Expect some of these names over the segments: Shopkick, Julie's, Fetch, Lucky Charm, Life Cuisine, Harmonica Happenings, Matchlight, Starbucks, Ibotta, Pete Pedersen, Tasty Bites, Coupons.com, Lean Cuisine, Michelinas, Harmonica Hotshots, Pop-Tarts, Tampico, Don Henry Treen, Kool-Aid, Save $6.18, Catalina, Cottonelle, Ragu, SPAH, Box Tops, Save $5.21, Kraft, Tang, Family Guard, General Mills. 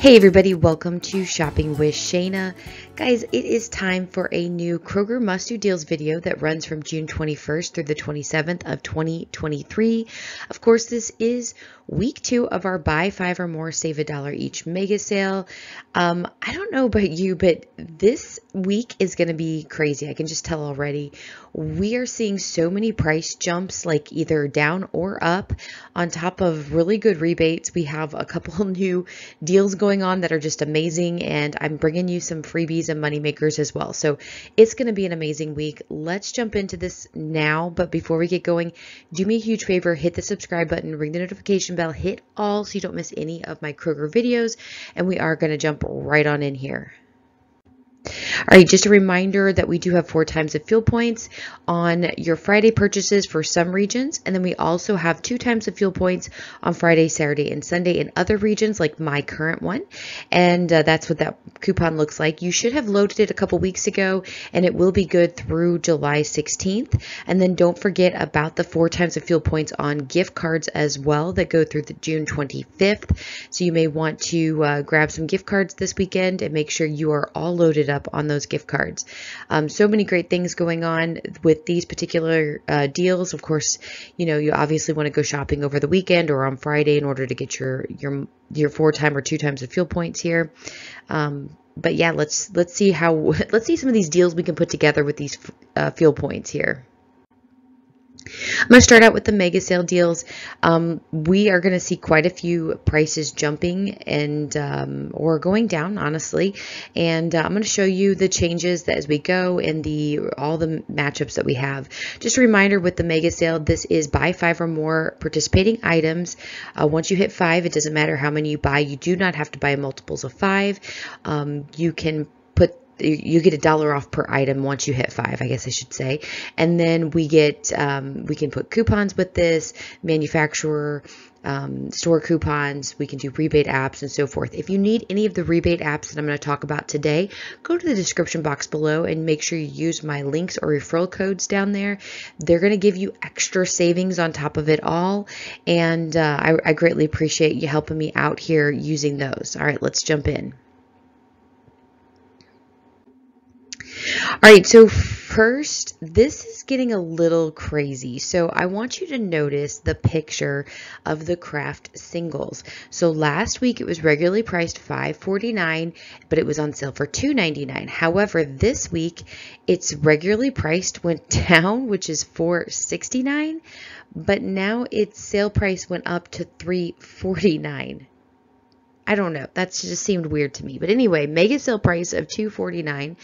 Hey everybody, welcome to Shopping with Shana. Guys, it is time for a new Kroger Must Do Deals video that runs from June 21st through the 27th of 2023. Of course, this is week two of our buy five or more, save $1 each mega sale. I don't know about you, but this week is going to be crazy. I can just tell already. We are seeing so many price jumps, like either down or up, on top of really good rebates. We have a couple new deals going on that are just amazing, and I'm bringing you some freebies and money makers as well. So it's going to be an amazing week. Let's jump into this now. But before we get going, do me a huge favor, hit the subscribe button, ring the notification bell, hit all so you don't miss any of my Kroger videos. And we are going to jump right on in here. All right, just a reminder that we do have 4 times of fuel points on your Friday purchases for some regions, and then we also have 2 times of fuel points on Friday, Saturday, and Sunday in other regions, like my current one, and that's what that coupon looks like. You should have loaded it a couple weeks ago, and it will be good through July 16th, and then don't forget about the 4 times of fuel points on gift cards as well that go through the June 25th, so you may want to grab some gift cards this weekend and make sure you are all loaded up on those gift cards. So many great things going on with these particular deals. Of course, you know, you obviously want to go shopping over the weekend or on Friday in order to get your 4 time or 2 times of fuel points here. But yeah, let's see some of these deals we can put together with these fuel points here. I'm going to start out with the mega sale deals. We are going to see quite a few prices jumping and or going down, honestly. And I'm going to show you the changes that as we go and all the matchups that we have. Just a reminder with the mega sale, this is buy 5 or more participating items. Once you hit 5, it doesn't matter how many you buy. You do not have to buy multiples of 5. You get $1 off per item once you hit 5, I guess I should say. And then we get, we can put coupons with this, manufacturer, store coupons, we can do rebate apps and so forth. If you need any of the rebate apps that I'm going to talk about today, go to the description box below and make sure you use my links or referral codes down there. They're going to give you extra savings on top of it all. And I greatly appreciate you helping me out here using those. All right, let's jump in. All right, so first, this is getting a little crazy. So I want you to notice the picture of the Craft singles. So last week it was regularly priced $5.49, but it was on sale for $2.99. However, this week it's regularly priced went down, which is $4.69, but now its sale price went up to $3.49. I don't know. That just seemed weird to me. But anyway, mega sale price of $2.49.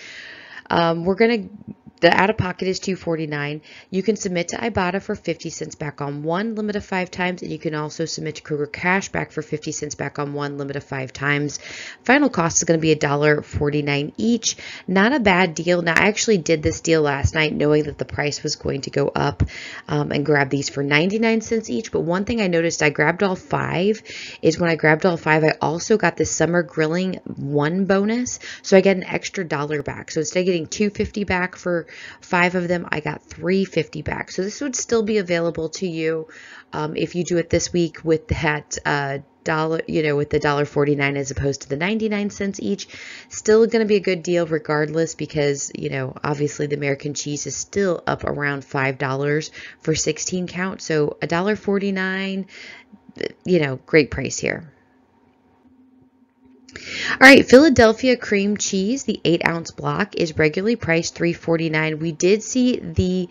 The out-of-pocket is $2.49. You can submit to Ibotta for 50 cents back on one, limit of 5 times, and you can also submit to Kroger Cash Back for 50 cents back on one, limit of 5 times. Final cost is going to be $1.49 each. Not a bad deal. Now, I actually did this deal last night knowing that the price was going to go up and grabbed these for 99 cents each. But one thing I noticed, I grabbed all 5, is when I grabbed all 5, I also got this summer grilling 1 bonus. So I got an extra $1 back. So instead of getting $2.50 back for 5 of them, I got $3.50 back. So this would still be available to you if you do it this week with that dollar, you know, with the $1.49 as opposed to the 99 cents each. Still going to be a good deal regardless, because, you know, obviously the American cheese is still up around $5 for 16 count. So $1.49, you know, great price here. All right, Philadelphia cream cheese, the 8-ounce block, is regularly priced $3.49. We did see the,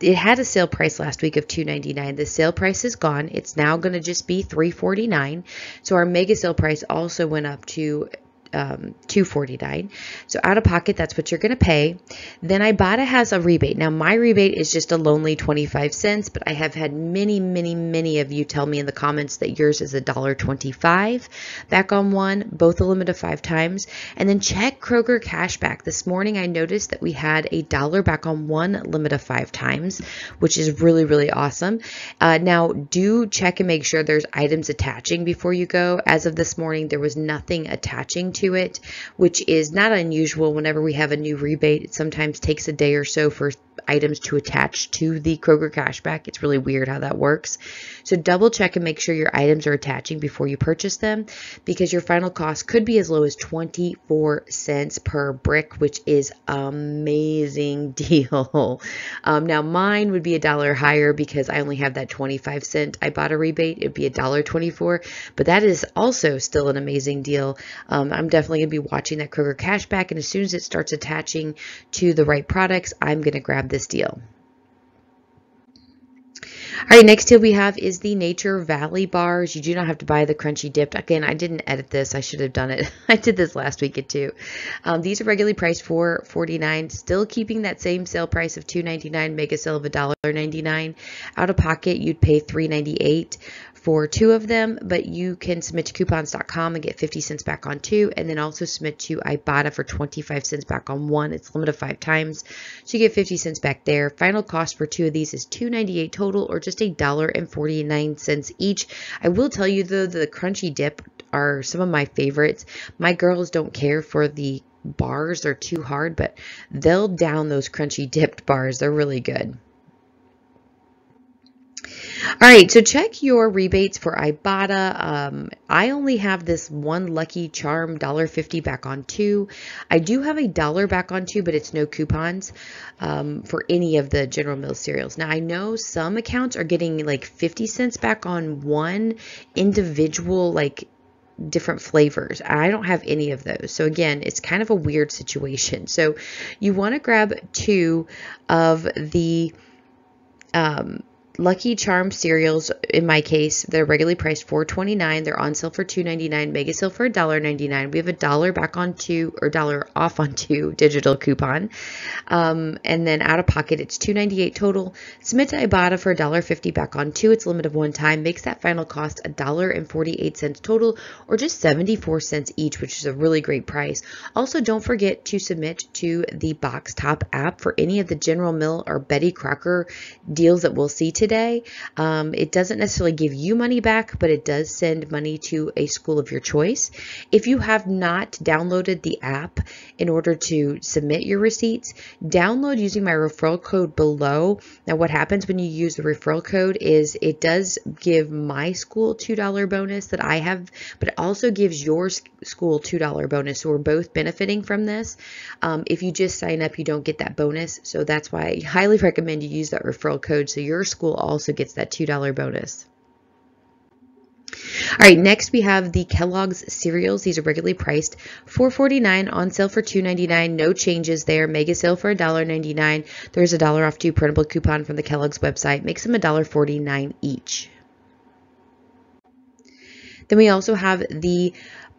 it had a sale price last week of $2.99. The sale price is gone. It's now going to just be $3.49. So our mega sale price also went up to $2.49. So out of pocket, that's what you're going to pay. Then Ibotta has a rebate. Now my rebate is just a lonely 25 cents, but I have had many, many, many of you tell me in the comments that yours is $1.25 back on one, both a limit of 5 times. And then check Kroger Cashback. This morning I noticed that we had $1 back on one, limit of 5 times, which is really, really awesome. Now do check and make sure there's items attaching before you go. As of this morning, there was nothing attaching to it, which is not unusual. Whenever we have a new rebate, it sometimes takes a day or so for items to attach to the Kroger Cash Back. It's really weird how that works. So double check and make sure your items are attaching before you purchase them, because your final cost could be as low as 24 cents per brick, which is amazing deal. Now mine would be $1 higher because I only have that 25 cent I bought a rebate. It'd be $1.24, but that is also still an amazing deal. I'm definitely gonna be watching that Kroger Cash Back, and as soon as it starts attaching to the right products, I'm gonna grab this deal. All right, next deal we have is the Nature Valley bars. You do not have to buy the crunchy dipped. Again, I didn't edit this. I should have done it. I did this last week at 2. These are regularly priced $4.49, still keeping that same sale price of $2.99, mega sale of $1.99. Out of pocket, you'd pay $3.98 for 2 of them, but you can submit to Coupons.com and get 50 cents back on 2, and then also submit to Ibotta for 25 cents back on 1. It's limited 5 times, so you get 50 cents back there. Final cost for 2 of these is $2.98 total, or just $1.49 each. I will tell you though, the crunchy dip are some of my favorites. My girls don't care for the bars, they're too hard, but they'll down those crunchy dipped bars. They're really good. All right, so check your rebates for Ibotta. I only have this one Lucky Charm $1.50 back on 2. I do have $1 back on 2, but it's no coupons for any of the General Mills cereals. Now, I know some accounts are getting like 50 cents back on one individual, like different flavors. I don't have any of those. So again, it's kind of a weird situation. So you want to grab 2 of the Lucky Charm cereals. In my case, they're regularly priced $4.29. They're on sale for $2.99, mega sale for $1.99. We have $1 back on 2, or $1 off on 2 digital coupon. And then out of pocket, it's $2.98 total. Submit to Ibotta for $1.50 back on 2. It's a limit of 1 time. Makes that final cost $1.48 total, or just 74 cents each, which is a really great price. Also, don't forget to submit to the Box Top app for any of the General Mill or Betty Crocker deals that we'll see today. It doesn't necessarily give you money back, but it does send money to a school of your choice. If you have not downloaded the app in order to submit your receipts, download using my referral code below. Now, what happens when you use the referral code is it does give my school $2 bonus that I have, but it also gives your school $2 bonus. So we're both benefiting from this. If you just sign up, you don't get that bonus. So that's why I highly recommend you use that referral code so your school also gets that $2 bonus. All right, next we have the Kellogg's cereals. These are regularly priced $4.49, on sale for $2.99. No changes there. Mega sale for $1.99. There's $1 off 2 printable coupon from the Kellogg's website. Makes them $1.49 each. Then we also have the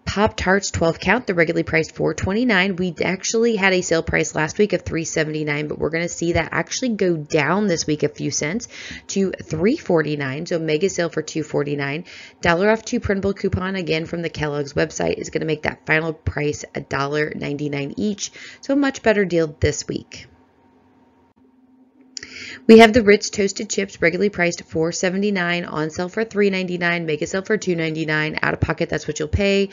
Pop-Tarts 12 count. They're regularly priced $4.29. We actually had a sale price last week of $3.79, but we're going to see that actually go down this week a few cents to $3.49. So mega sale for $2.49. $1 off 2 printable coupon, again from the Kellogg's website, is going to make that final price $1.99 each. So a much better deal this week. We have the Ritz toasted chips, regularly priced $4.79, on sale for $3.99, mega sale for $2.99. Out of pocket, that's what you'll pay.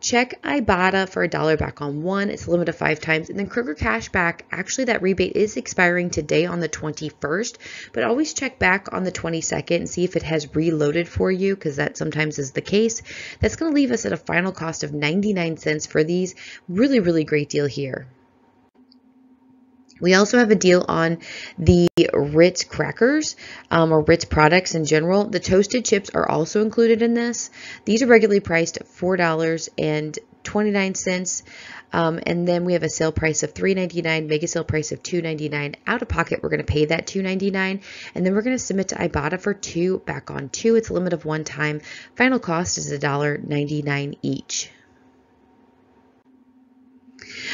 Check Ibotta for $1 back on 1. It's a limit of 5 times. And then Kroger Cash Back, actually that rebate is expiring today on the 21st, but always check back on the 22nd and see if it has reloaded for you, because that sometimes is the case. That's going to leave us at a final cost of 99 cents for these. Really, really great deal here. We also have a deal on the Ritz crackers, or Ritz products in general. The toasted chips are also included in this. These are regularly priced $4.29. And then we have a sale price of $3.99, mega sale price of $2.99. Out of pocket, we're going to pay that $2.99. And then we're going to submit to Ibotta for 2 back on 2. It's a limit of 1 time. Final cost is $1.99 each.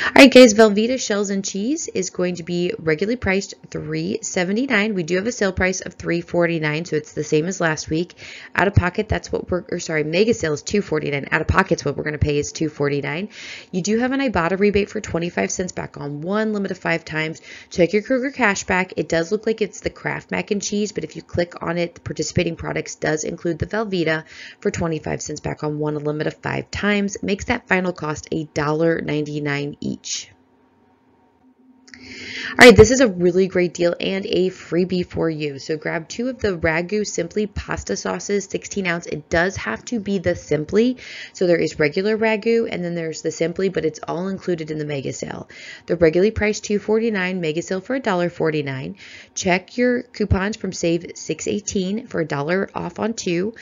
All right, guys, Velveeta Shells and Cheese is going to be regularly priced $3.79. We do have a sale price of $3.49, so it's the same as last week. Out of pocket, that's what we're, or sorry, mega sale is $2.49. Out of pocket's what we're going to pay is $2.49. You do have an Ibotta rebate for 25 cents back on 1, limit of 5 times. Check your Kroger Cash Back. It does look like it's the Kraft mac and cheese, but if you click on it, the participating products does include the Velveeta for 25 cents back on 1, a limit of 5 times. Makes that final cost $1.99 each. All right, this is a really great deal and a freebie for you. So grab two of the Ragu Simply pasta sauces, 16 ounce. It does have to be the Simply. So there is regular Ragu and then there's the Simply, but it's all included in the mega sale. The regularly priced $2.49, mega sale for $1.49. Check your coupons from Save $6.18 for $1 off on two.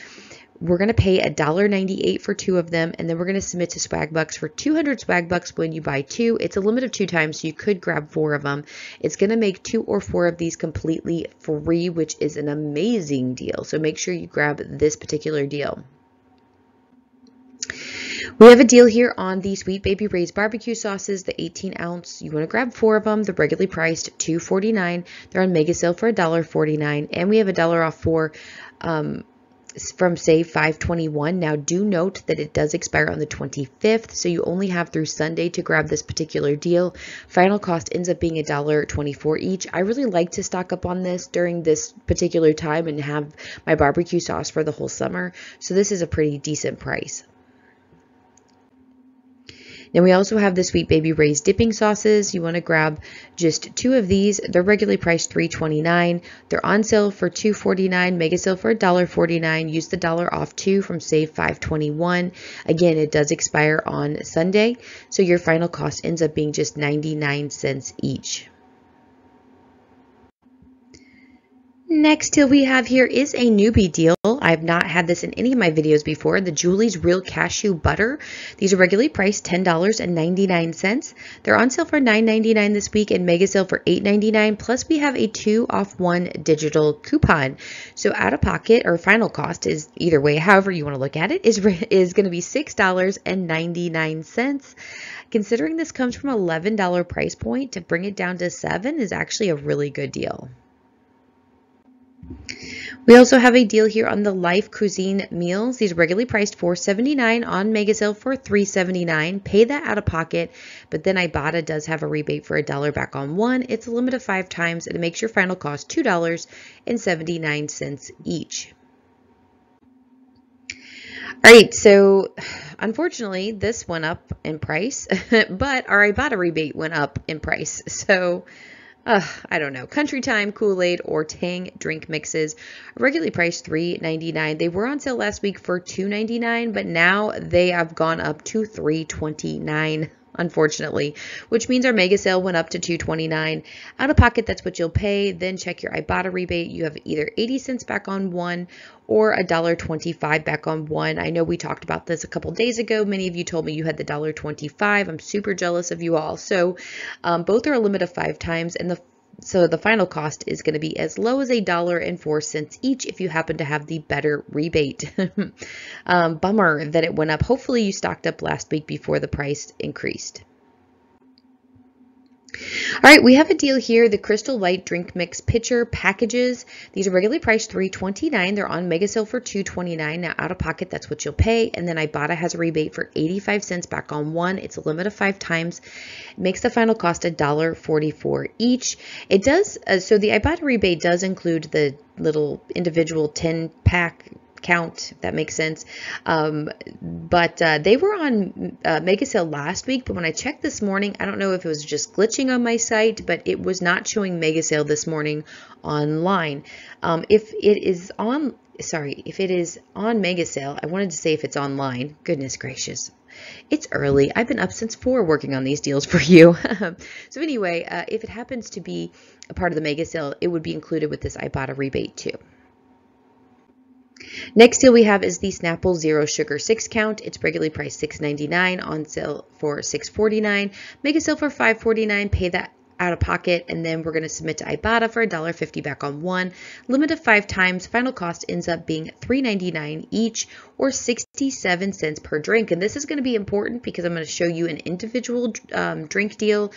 We're going to pay $1.98 for two of them, and then we're going to submit to Swagbucks for 200 Swagbucks when you buy two. It's a limit of 2 times, so you could grab 4 of them. It's going to make 2 or 4 of these completely free, which is an amazing deal. So make sure you grab this particular deal. We have a deal here on the Sweet Baby Ray's barbecue sauces, the 18 ounce. You want to grab 4 of them. They're regularly priced $2.49. They're on mega sale for $1.49, and we have $1 off for from Save $5.21. Now do note that it does expire on the 25th, so you only have through Sunday to grab this particular deal. Final cost ends up being $1.24 each. I really like to stock up on this during this particular time and have my barbecue sauce for the whole summer, so this is a pretty decent price. Now we also have the Sweet Baby Ray's dipping sauces. You want to grab just 2 of these. They're regularly priced $3.29. They're on sale for $2.49, mega sale for $1.49. Use the $1 off 2 from Save $5.21. Again, it does expire on Sunday, so your final cost ends up being just 99 cents each. Next deal we have here is a newbie deal. I've not had this in any of my videos before. The Julie's Real Cashew Butter. These are regularly priced $10.99. They're on sale for $9.99 this week and mega sale for $8.99. Plus we have a 2 off 1 digital coupon. So out of pocket or final cost is either way, however you want to look at it, is going to be $6.99. Considering this comes from $11 price point, to bring it down to $7 is actually a really good deal. We also have a deal here on the Life Cuisine meals. These are regularly priced $4.79, on mega sale for $3.79. Pay that out of pocket, but then Ibotta does have a rebate for $1 back on 1. It's a limit of 5 times, and it makes your final cost $2.79 each. All right, so unfortunately, this went up in price, but our Ibotta rebate went up in price. So I don't know. Country Time, Kool-Aid, or Tang drink mixes. Regularly priced $3.99. They were on sale last week for $2.99, but now they have gone up to $3.29, unfortunately, which means our mega sale went up to $2.29. Out of pocket, that's what you'll pay. Then check your Ibotta rebate. You have either 80 cents back on 1 or $1.25 back on 1. I know we talked about this a couple days ago. Many of you told me you had the $1.25. I'm super jealous of you all. So both are a limit of 5 times, and so the final cost is going to be as low as $1.04 each if you happen to have the better rebate. Bummer that it went up. Hopefully you stocked up last week before the price increased. All right, we have a deal here, the Crystal Light Drink Mix Pitcher Packages. These are regularly priced $3.29. They're on mega sale for $2.29. Now, out of pocket, that's what you'll pay. And then Ibotta has a rebate for 85 cents back on 1. It's a limit of 5 times. It makes the final cost $1.44 each. It does, so the Ibotta rebate does include the little individual 10-pack count, if that makes sense. But they were on mega sale last week, but when I checked this morning, I don't know if it was just glitching on my site, but it was not showing mega sale this morning online. If it is on mega sale, I wanted to say if it's online, goodness gracious. It's early. I've been up since 4 working on these deals for you. So anyway, if it happens to be a part of the mega sale, it would be included with this Ibotta rebate too. Next deal we have is the Snapple Zero Sugar 6 count. It's regularly priced $6.99, on sale for $6.49, mega sale for $5.49, pay that out of pocket, and then we're going to submit to Ibotta for $1.50 back on 1. Limit of 5 times, final cost ends up being $3.99 each, or 67 cents per drink. And this is going to be important because I'm going to show you an individual drink deal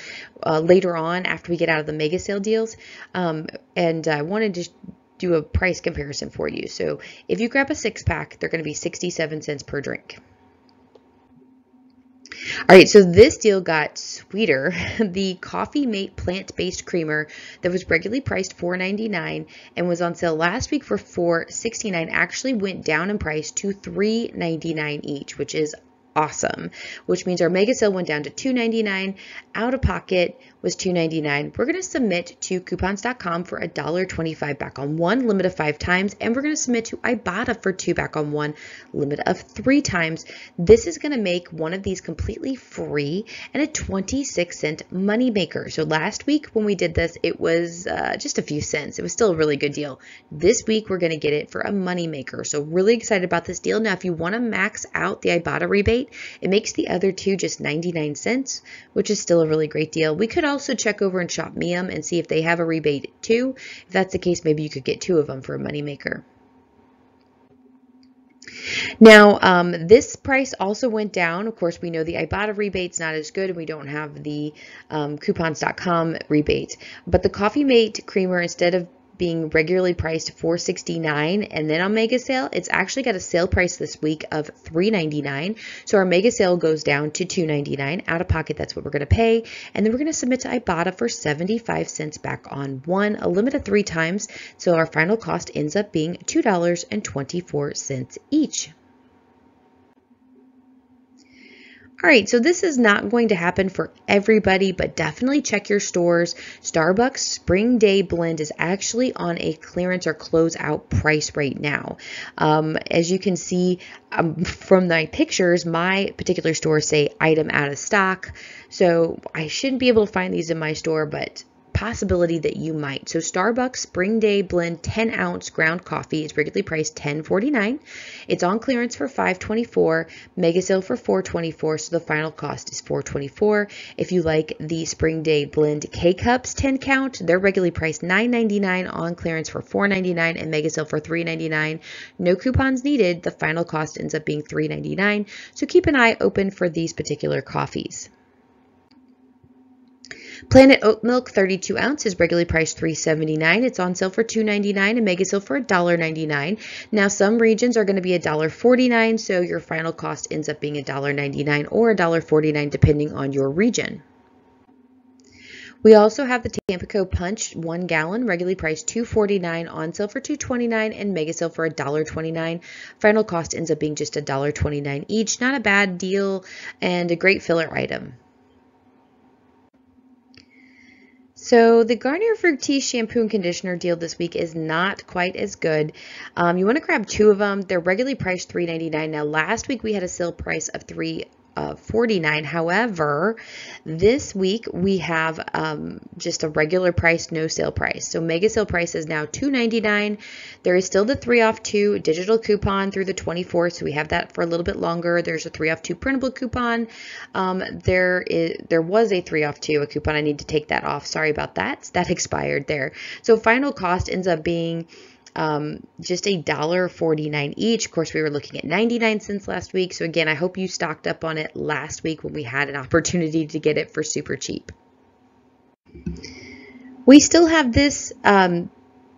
later on after we get out of the mega sale deals. And I wanted to do a price comparison for you. So if you grab a 6-pack, they're going to be 67 cents per drink. All right, so this deal got sweeter. The Coffee Mate plant-based creamer that was regularly priced $4.99 and was on sale last week for $4.69 actually went down in price to $3.99 each, which is awesome, which means our mega sale went down to $2.99. Out of pocket was $2.99. We're going to submit to Coupons.com for $1.25 back on one, limit of 5 times, and we're going to submit to Ibotta for 2 back on one, limit of 3 times. This is going to make one of these completely free and a 26-cent money maker. So last week when we did this, it was just a few cents. It was still a really good deal. This week we're going to get it for a money maker. So really excited about this deal. Now, if you want to max out the Ibotta rebate, it makes the other two just 99 cents, which is still a really great deal. We could also check over and shop Miam and see if they have a rebate too. If that's the case, maybe you could get 2 of them for a moneymaker. Now, this price also went down. Of course, we know the Ibotta rebate's not as good, and we don't have the Coupons.com rebate. But the Coffee Mate creamer, instead of being regularly priced $4.69 and then on mega sale, it's actually got a sale price this week of $3.99. So our mega sale goes down to $2.99 out of pocket. That's what we're going to pay. And then we're going to submit to Ibotta for 75 cents back on one, a limit of 3 times. So our final cost ends up being $2.24 each. All right, so this is not going to happen for everybody, but definitely check your stores. Starbucks Spring Day Blend is actually on a clearance or closeout price right now. As you can see from my pictures, my particular store say item out of stock. So I shouldn't be able to find these in my store, but possibility that you might. So Starbucks Spring Day Blend 10-ounce ground coffee is regularly priced $10.49. It's on clearance for $5.24, mega sale for $4.24, so the final cost is $4.24. If you like the Spring Day Blend K-Cups 10-count, they're regularly priced $9.99, on clearance for $4.99, and mega sale for $3.99. No coupons needed. The final cost ends up being $3.99, so keep an eye open for these particular coffees. Planet Oat Milk 32 ounce is regularly priced $3.79. It's on sale for $2.99 and mega sale for $1.99. Now, some regions are going to be $1.49, so your final cost ends up being $1.99 or $1.49 depending on your region. We also have the Tampico Punch 1 gallon, regularly priced $2.49, on sale for $2.29 and mega sale for $1.29. Final cost ends up being just $1.29 each. Not a bad deal and a great filler item. So the Garnier Fructis shampoo and conditioner deal this week is not quite as good. You want to grab 2 of them. They're regularly priced $3.99. Now, last week we had a sale price of $3.49. However, this week we have just a regular price, no sale price. So mega sale price is now $2.99. There is still the 3 off 2 digital coupon through the 24th, so we have that for a little bit longer. There's a 3 off 2 printable coupon. There was a 3 off 2 a coupon. I need to take that off. Sorry about that. That expired there. So final cost ends up being just $1.49 each. Of course, we were looking at 99 cents last week. So again, I hope you stocked up on it last week when we had an opportunity to get it for super cheap. We still have this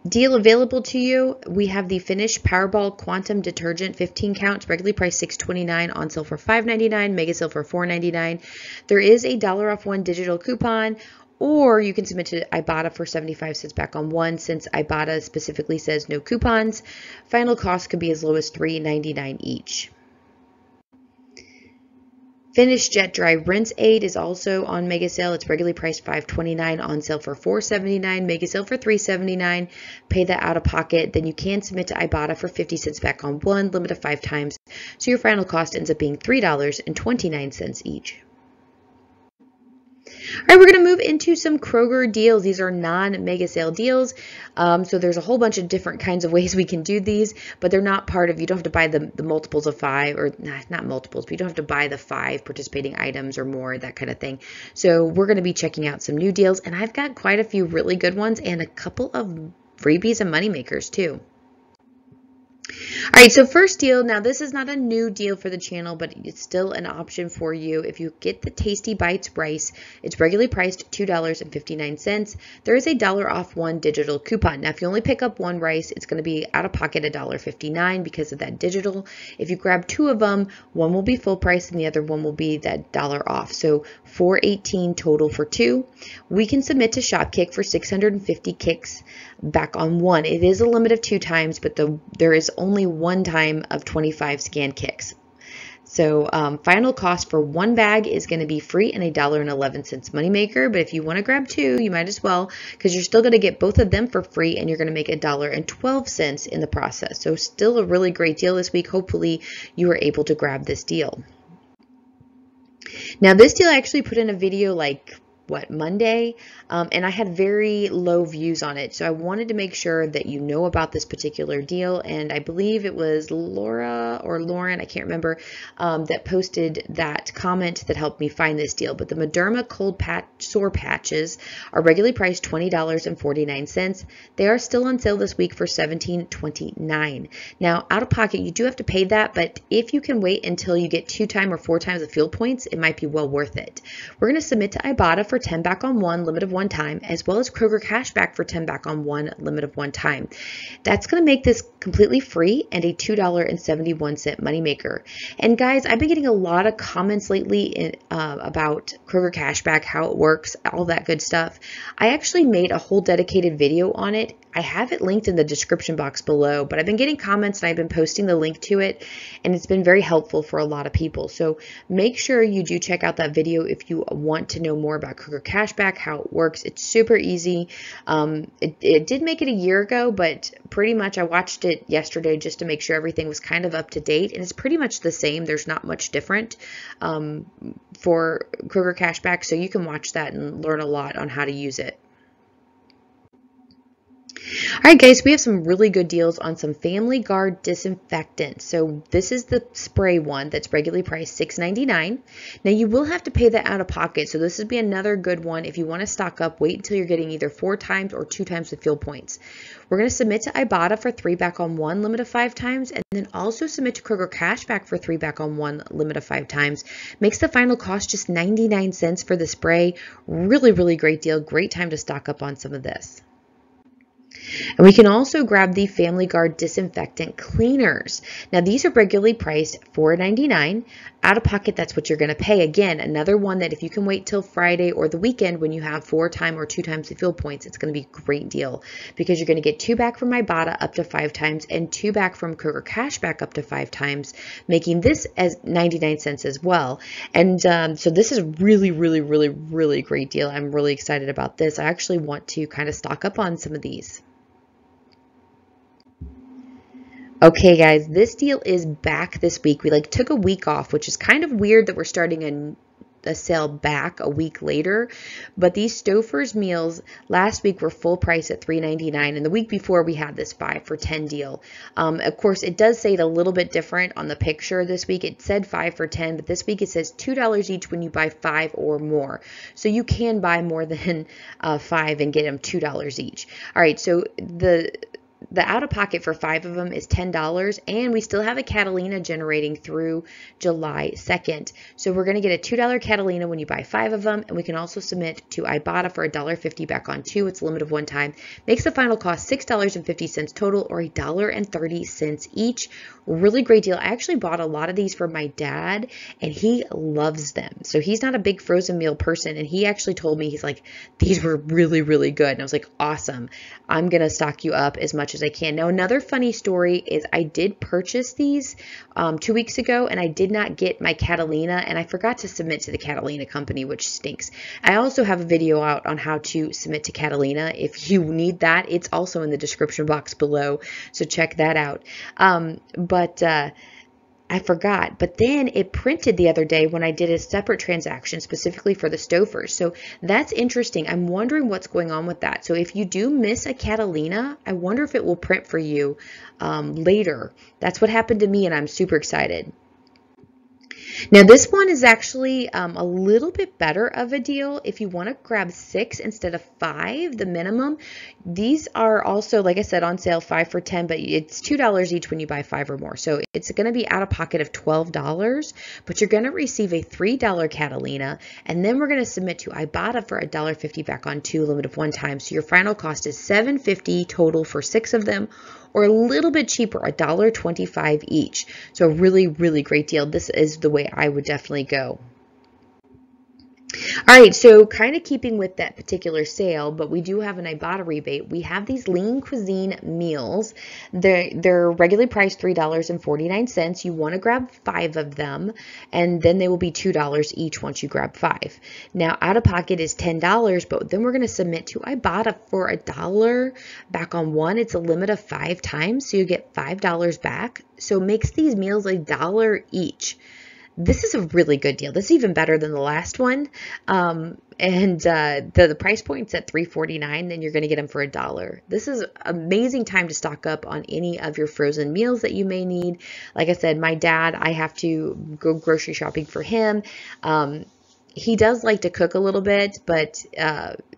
deal available to you. We have the Finish Powerball Quantum Detergent 15 counts, regularly priced $6.29, on sale for $5.99, mega sale for $4.99. There is a $1 off 1 digital coupon, or you can submit to Ibotta for 75 cents back on one, since Ibotta specifically says no coupons. Final cost could be as low as $3.99 each. Finish Jet Dry Rinse Aid is also on mega sale. It's regularly priced $5.29, on sale for $4.79, mega sale for $3.79. Pay that out of pocket. Then you can submit to Ibotta for 50 cents back on one, limit of 5 times. So your final cost ends up being $3.29 each. All right, we're going to move into some Kroger deals. These are non-mega sale deals. So there's a whole bunch of different kinds of ways we can do these, but they're not part of, you don't have to buy the multiples of 5, or not multiples, but you don't have to buy the 5 participating items or more, that kind of thing. So we're going to be checking out some new deals, and I've got quite a few really good ones and a couple of freebies and moneymakers too. All right, so first deal. Now, this is not a new deal for the channel, but it's still an option for you. If you get the Tasty Bites rice, it's regularly priced $2.59. There is a $1 off 1 digital coupon. Now, if you only pick up 1 rice, it's going to be out of pocket $1.59 because of that digital. If you grab 2 of them, 1 will be full price and the other 1 will be that $1 off. So $4.18 total for 2. We can submit to Shopkick for 650 kicks back on 1. It is a limit of 2 times, but there is only 1 time of 25 scan kicks. So final cost for one bag is going to be free and $1.11 moneymaker. But if you want to grab two, you might as well, because you're still going to get both of them for free and you're going to make $1.12 in the process. So still a really great deal this week. Hopefully you were able to grab this deal. Now this deal I actually put in a video like Monday, and I had very low views on it. So I wanted to make sure that you know about this particular deal. And I believe it was Laura or Lauren, I can't remember, that posted that comment that helped me find this deal. But the Mederma cold sore patches are regularly priced $20.49. They are still on sale this week for $17.29. Now, out of pocket, you do have to pay that, but if you can wait until you get 2 times or 4 times the fuel points, it might be well worth it. We're going to submit to Ibotta for 10 back on one limit of one time, as well as Kroger Cash Back for 10 back on one limit of one time. That's going to make this completely free and a $2.71 moneymaker. And guys, I've been getting a lot of comments lately about Kroger Cash Back, how it works, all that good stuff. I actually made a whole dedicated video on it. I have it linked in the description box below, but I've been getting comments and I've been posting the link to it, and it's been very helpful for a lot of people. So make sure you do check out that video if you want to know more about Kroger Cashback, how it works. It's super easy. It did make it a year ago, but pretty much I watched it yesterday just to make sure everything was kind of up to date, and it's pretty much the same. There's not much different for Kroger Cashback, so you can watch that and learn a lot on how to use it. Alright guys, we have some really good deals on some Family Guard disinfectant. So this is the spray one that's regularly priced $6.99. Now you will have to pay that out of pocket, so this would be another good one. If you want to stock up, wait until you're getting either 4 times or 2 times the fuel points. We're going to submit to Ibotta for 3 back on 1 limit of 5 times, and then also submit to Kroger Cashback for 3 back on 1 limit of 5 times. Makes the final cost just 99¢ for the spray. Really, really great deal. Great time to stock up on some of this. And we can also grab the Family Guard disinfectant cleaners. Now these are regularly priced $4.99. Out of pocket, that's what you're going to pay. Again, another one that if you can wait till Friday or the weekend when you have 4 times or 2 times the fuel points, it's going to be a great deal because you're going to get 2 back from Ibotta up to 5 times and 2 back from Kroger Cashback up to 5 times, making this as 99¢ as well. And so this is really, really, really, really great deal. I'm really excited about this. I actually want to kind of stock up on some of these. Okay guys, this deal is back this week. We like took a week off, which is kind of weird that we're starting a sale back a week later, but these Stouffer's meals last week were full price at $3.99, and the week before we had this 5 for $10 deal. Of course, it does say it a little bit different on the picture this week. It said 5 for $10, but this week it says $2 each when you buy 5 or more. So you can buy more than 5 and get them $2 each. All right, so the out-of-pocket for 5 of them is $10, and we still have a Catalina generating through July 2nd. So we're going to get a $2 Catalina when you buy 5 of them, and we can also submit to Ibotta for $1.50 back on 2. It's a limit of 1 time. Makes the final cost $6.50 total, or $1.30 each. Really great deal. I actually bought a lot of these for my dad, and he loves them. So he's not a big frozen meal person, and he actually told me, he's like, these were really, really good. And I was like, awesome. I'm going to stock you up as much as I can. Now another funny story is I did purchase these 2 weeks ago, and I did not get my Catalina, and I forgot to submit to the Catalina company, which stinks. I also have a video out on how to submit to Catalina if you need that. It's also in the description box below, so check that out. I forgot, but then it printed the other day when I did a separate transaction specifically for the Stouffer's. So that's interesting. I'm wondering what's going on with that. So if you do miss a Catalina, I wonder if it will print for you later. That's what happened to me, and I'm super excited. Now this one is actually a little bit better of a deal. If you want to grab 6 instead of 5, the minimum, these are also, like I said, on sale 5 for $10, but it's $2 each when you buy 5 or more. So it's going to be out of pocket of $12, but you're going to receive a $3 Catalina, and then we're going to submit to Ibotta for $1.50 back on 2 limit of 1 time. So your final cost is $7.50 total for 6 of them, or a little bit cheaper, $1.25 each. So a really, really great deal. This is the way I would definitely go. All right, so kind of keeping with that particular sale, but we do have an Ibotta rebate. We have these Lean Cuisine meals. They're regularly priced $3.49. You want to grab 5 of them, and then they will be $2 each once you grab 5. Now, out of pocket is $10, but then we're going to submit to Ibotta for $1 back on one. It's a limit of 5 times, so you get $5 back. So it makes these meals $1 each. This is a really good deal. This is even better than the last one. The price point's at $3.49, and you're going to get them for $1. This is amazing time to stock up on any of your frozen meals that you may need. Like I said, my dad, I have to go grocery shopping for him. He does like to cook a little bit, but,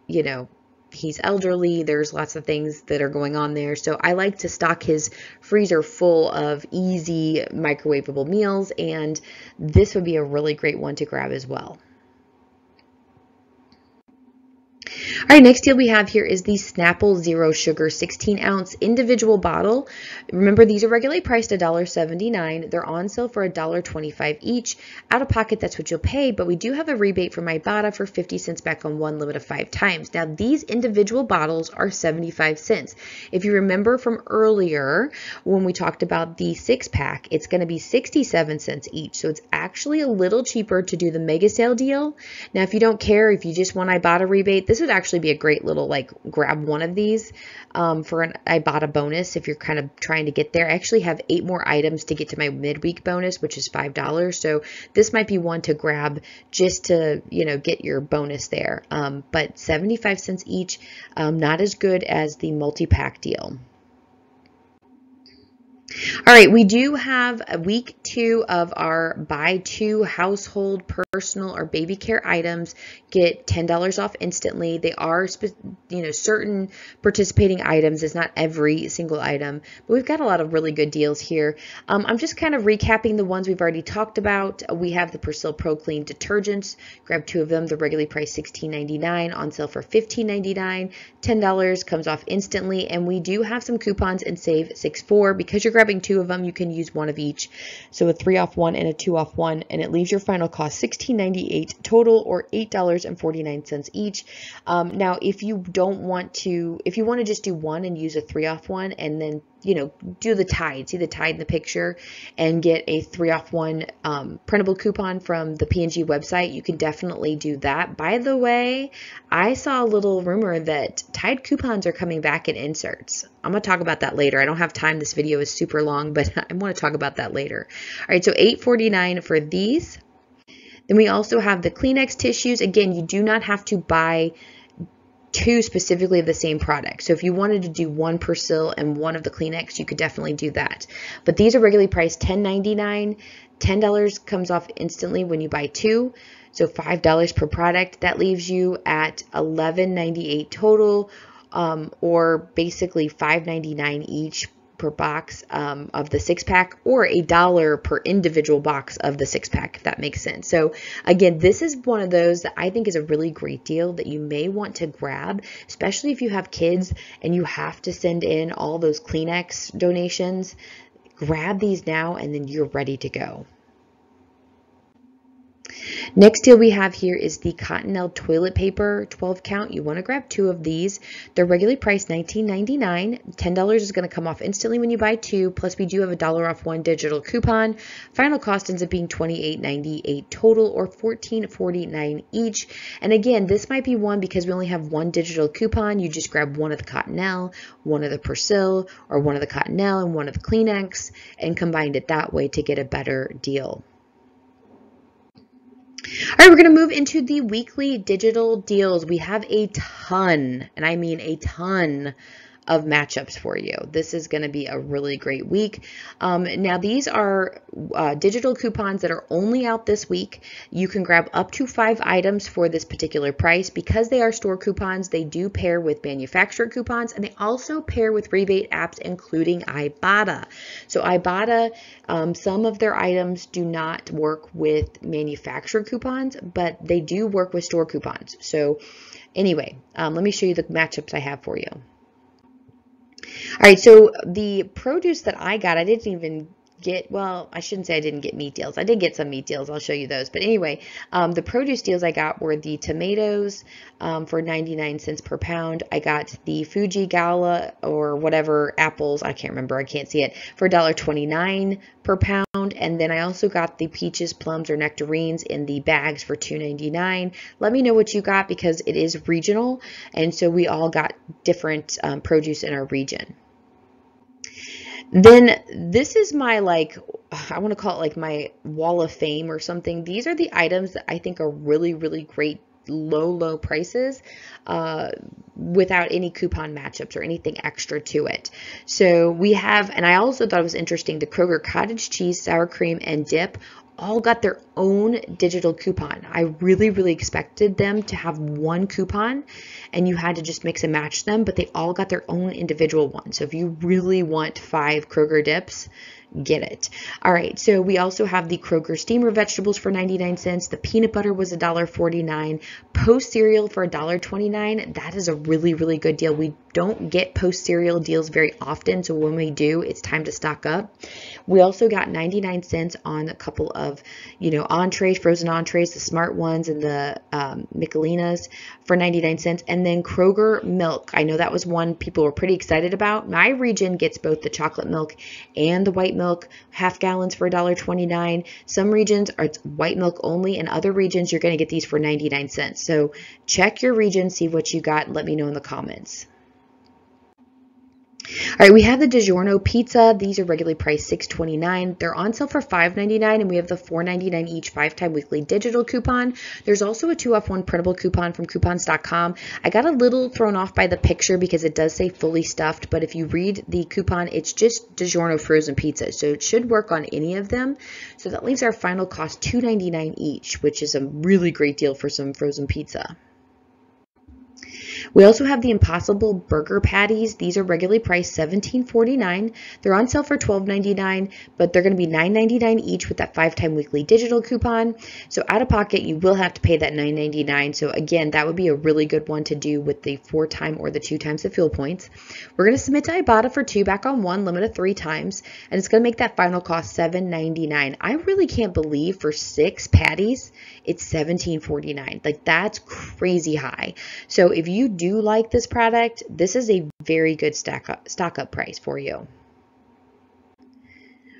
you know, he's elderly. There's lots of things that are going on there. So I like to stock his freezer full of easy microwavable meals, and this would be a really great one to grab as well. All right, next deal we have here is the Snapple Zero Sugar 16-ounce individual bottle. Remember, these are regularly priced $1.79. They're on sale for $1.25 each. Out of pocket, that's what you'll pay, but we do have a rebate from Ibotta for 50 cents back on one, limit of 5 times. Now, these individual bottles are 75 cents. If you remember from earlier when we talked about the 6-pack, it's going to be 67 cents each, so it's actually a little cheaper to do the mega sale deal. Now, if you don't care, if you just want Ibotta rebate, this would actually be a great little grab one of these for an Ibotta bonus if you're kind of trying to get there. I actually have 8 more items to get to my midweek bonus, which is $5. So this might be one to grab just to, you know, get your bonus there. But 75 cents each, not as good as the multi-pack deal. All right, we do have week 2 of our buy 2 household, personal, or baby care items. Get $10 off instantly. They are, you know, certain participating items. It's not every single item, but we've got a lot of really good deals here. I'm just kind of recapping the ones we've already talked about. We have the Persil Pro Clean detergents. Grab 2 of them. They're regularly priced $16.99, on sale for $15.99. $10 comes off instantly, and we do have some coupons and save $6.4. Because you're grabbing 2 of them, you can use 1 of each. So a 3 off 1 and a 2 off 1, and it leaves your final cost $16.98 total, or $8.49 each. Now, if you want to just do 1 and use a 3 off 1, and then, you know, do the Tide, see the Tide in the picture, and get a 3 off 1 printable coupon from the P&G website, you can definitely do that. By the way, I saw a little rumor that Tide coupons are coming back in inserts. I'm going to talk about that later. I don't have time. This video is super long, but I want to talk about that later. All right, so $8.49 for these. Then we also have the Kleenex tissues. Again, you do not have to buy 2 specifically of the same product. So if you wanted to do 1 Persil and 1 of the Kleenex, you could definitely do that. But these are regularly priced $10.99. $10 comes off instantly when you buy 2. So $5 per product. That leaves you at $11.98 total, or basically $5.99 each per box of the 6-pack, or $1 per individual box of the 6-pack, if that makes sense. So again, this is one of those that I think is a really great deal that you may want to grab, especially if you have kids and you have to send in all those Kleenex donations. Grab these now, and then you're ready to go. Next deal we have here is the Cottonelle toilet paper 12 count. You want to grab 2 of these. They're regularly priced $19.99. $10 is going to come off instantly when you buy 2. Plus, we do have $1 off 1 digital coupon. Final cost ends up being $28.98 total, or $14.49 each. And again, this might be one because we only have 1 digital coupon. You just grab 1 of the Cottonelle, 1 of the Persil, or 1 of the Cottonelle and 1 of the Kleenex, and combined it that way to get a better deal. All right, we're going to move into the weekly digital deals. We have a ton, and I mean a ton, of matchups for you. This is going to be a really great week. Now, these are digital coupons that are only out this week. You can grab up to 5 items for this particular price. Because they are store coupons, they do pair with manufacturer coupons, and they also pair with rebate apps, including Ibotta. So Ibotta, some of their items do not work with manufacturer coupons, but they do work with store coupons. So anyway, let me show you the matchups I have for you. All right, so the produce that I got, I didn't even get, well, I shouldn't say I didn't get meat deals. I did get some meat deals. I'll show you those. But anyway, the produce deals I got were the tomatoes for 99 cents per pound. I got the Fuji Gala or whatever apples, I can't remember, I can't see it, for $1.29 per pound. And then I also got the peaches, plums, or nectarines in the bags for $2.99. Let me know what you got because it is regional, and so we all got different produce in our region. Then this is my, like, I want to call it like my wall of fame or something. These are the items that I think are really, really great low prices without any coupon matchups or anything extra to it. So we have, and I also thought it was interesting, the Kroger cottage cheese, sour cream, and dip all got their own digital coupon. I really expected them to have one coupon and you had to just mix and match them, but they all got their own individual one. So if you really want 5 Kroger dips, get it. All right, so we also have the Kroger steamer vegetables for 99 cents. The peanut butter was $1.49. Post cereal for $1.29. That is a really good deal. We don't get post cereal deals very often, so when we do, it's time to stock up. We also got 99 cents on a couple of, you know, entrees, frozen entrees, the smart ones and the Michelinas for 99 cents. And then Kroger milk. I know that was one people were pretty excited about. My region gets both the chocolate milk and the white milk, half gallons for $1.29. Some regions are white milk only, and other regions you're going to get these for 99 cents. So check your region, see what you got, and let me know in the comments. All right, we have the DiGiorno pizza. These are regularly priced $6.29. They're on sale for $5.99, and we have the $4.99 each 5-time weekly digital coupon. There's also a 2-off-1 printable coupon from Coupons.com. I got a little thrown off by the picture because it does say fully stuffed, but if you read the coupon, it's just DiGiorno frozen pizza, so it should work on any of them. So that leaves our final cost $2.99 each, which is a really great deal for some frozen pizza. We also have the Impossible Burger Patties. These are regularly priced $17.49. They're on sale for $12.99, but they're going to be $9.99 each with that 5-time weekly digital coupon. So out of pocket, you will have to pay that $9.99. So again, that would be a really good one to do with the 4-time or the 2 times the fuel points. We're going to submit to Ibotta for 2 back on 1, limit of 3 times, and it's going to make that final cost $7.99. I really can't believe for 6 patties, it's $17.49. Like, that's crazy high. So if you do like this product, this is a very good stock up price for you.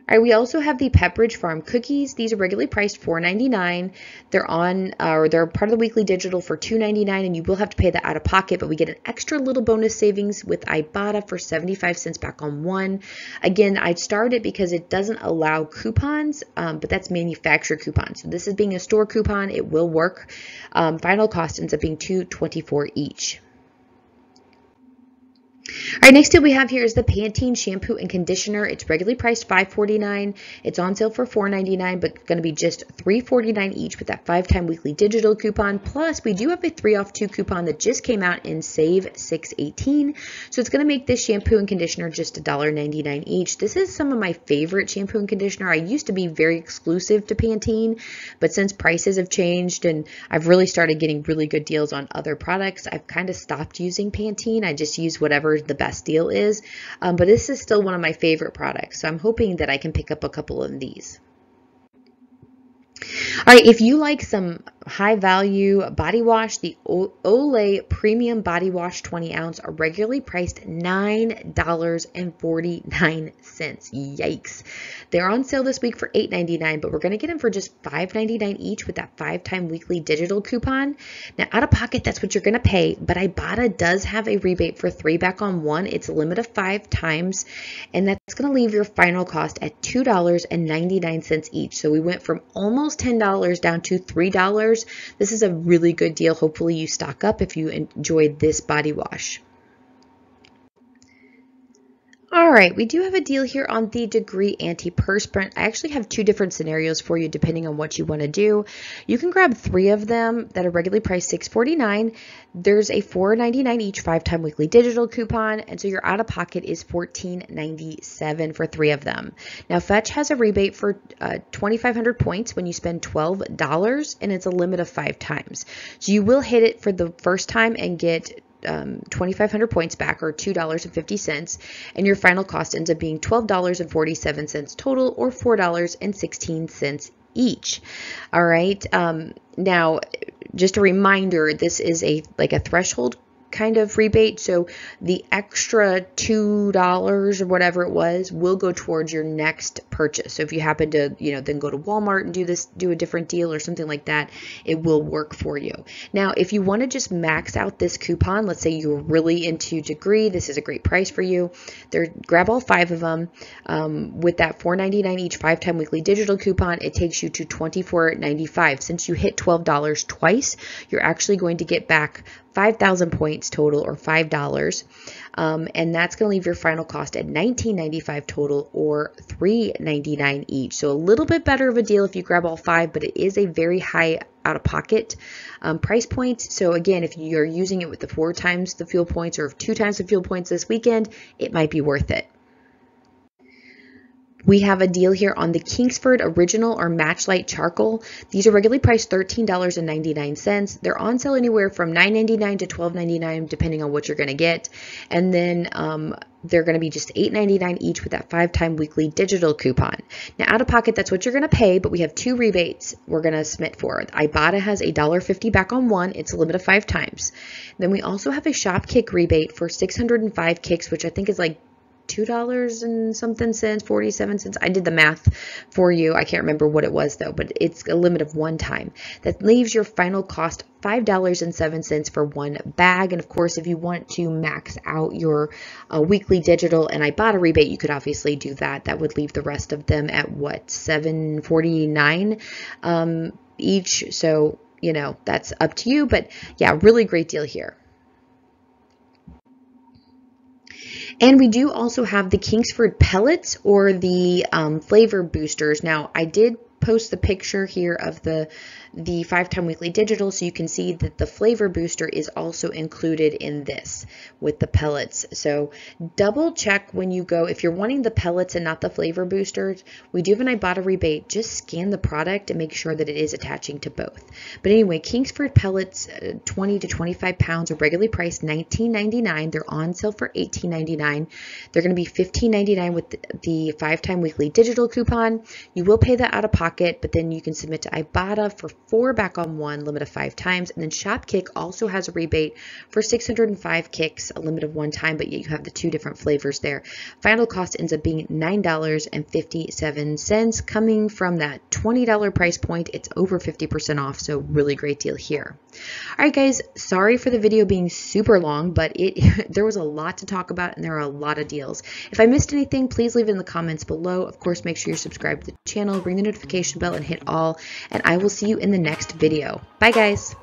All right, we also have the Pepperidge Farm cookies. These are regularly priced $4.99. They're on, or they're part of the weekly digital for $2.99, and you will have to pay that out of pocket, but we get an extra little bonus savings with Ibotta for 75 cents back on 1. Again, I starred it because it doesn't allow coupons, but that's manufacturer coupons. So this is being a store coupon, it will work. Final cost ends up being $2.24 each. All right, next deal we have here is the Pantene shampoo and conditioner. It's regularly priced $5.49. It's on sale for $4.99, but going to be just $3.49 each with that 5-time weekly digital coupon. Plus, we do have a 3-off-2 coupon that just came out in Save $6.18. So it's going to make this shampoo and conditioner just $1.99 each. This is some of my favorite shampoo and conditioner. I used to be very exclusive to Pantene, but since prices have changed and I've really started getting really good deals on other products, I've kind of stopped using Pantene. I just use whatever the best deal is, but this is still one of my favorite products, so I'm hoping that I can pick up a couple of these. All right, if you like some high value body wash, the Olay Premium Body Wash 20 ounce are regularly priced $9.49. Yikes. They're on sale this week for $8.99, but we're going to get them for just $5.99 each with that 5-time weekly digital coupon. Now, out of pocket, that's what you're going to pay, but Ibotta does have a rebate for 3 back on 1. It's a limit of 5 times, and that's going to leave your final cost at $2.99 each. So we went from almost $10 down to $3. This is a really good deal. Hopefully you stock up if you enjoyed this body wash. All right, we do have a deal here on the Degree antiperspirant. I actually have 2 different scenarios for you depending on what you want to do. You can grab 3 of them that are regularly priced $6.49. There's a $4.99 each 5-time weekly digital coupon, and so your out-of-pocket is $14.97 for 3 of them. Now, Fetch has a rebate for 2,500 points when you spend $12, and it's a limit of 5 times. So you will hit it for the first time and get 2,500 points back, or $2.50, and your final cost ends up being $12.47 total, or $4.16 each. All right. Now, just a reminder, this is like a threshold kind of rebate, so the extra $2 or whatever it was will go towards your next purchase. So if you happen to, then go to Walmart and do a different deal or something like that, it will work for you. Now, if you want to just max out this coupon, let's say you're really into Degree, this is a great price for you. Grab all 5 of them with that $4.99 each 5-time weekly digital coupon. It takes you to $24.95. Since you hit $12 twice, you're actually going to get back 5,000 points total, or $5, and that's going to leave your final cost at $19.95 total, or $3.99 each. So a little bit better of a deal if you grab all 5, but it is a very high out-of-pocket price points. So again, if you're using it with the 4 times the fuel points, or 2 times the fuel points this weekend, it might be worth it. We have a deal here on the Kingsford Original or Matchlight Charcoal. These are regularly priced $13.99. They're on sale anywhere from $9.99 to $12.99, depending on what you're going to get. And then they're going to be just $8.99 each with that 5-time weekly digital coupon. Now, out of pocket, that's what you're going to pay, but we have 2 rebates we're going to submit for. Ibotta has $1.50 back on 1. It's a limit of 5 times. Then we also have a Shopkick rebate for 605 kicks, which I think is like $2.47. I did the math for you. I can't remember what it was though, but it's a limit of 1 time. That leaves your final cost $5.07 for 1 bag. And of course, if you want to max out your weekly digital and Ibotta rebate, you could obviously do that. That would leave the rest of them at what, $7.49 each. So, that's up to you, but yeah, really great deal here. And we do also have the Kingsford pellets, or the flavor boosters. Now, I did post the picture here of the 5-time weekly digital, so you can see that the flavor booster is also included in this with the pellets. So double check when you go, if you're wanting the pellets and not the flavor boosters, we do have an Ibotta rebate. Just scan the product and make sure that it is attaching to both. But anyway, Kingsford pellets, 20 to 25 pounds, are regularly priced $19.99. They're on sale for $18.99. They're going to be $15.99 with the 5-time weekly digital coupon. You will pay that out of pocket, but then you can submit to Ibotta for 4 back on 1, limit of 5 times. And then Shopkick also has a rebate for 605 kicks, a limit of 1 time, but you have the 2 different flavors there. Final cost ends up being $9.57. Coming from that $20 price point, it's over 50% off, so really great deal here. All right, guys, sorry for the video being super long, but there was a lot to talk about, and there are a lot of deals. If I missed anything, please leave it in the comments below. Of course, make sure you're subscribed to the channel, ring the notification bell, and hit all, and I will see you in the next video. Bye, guys.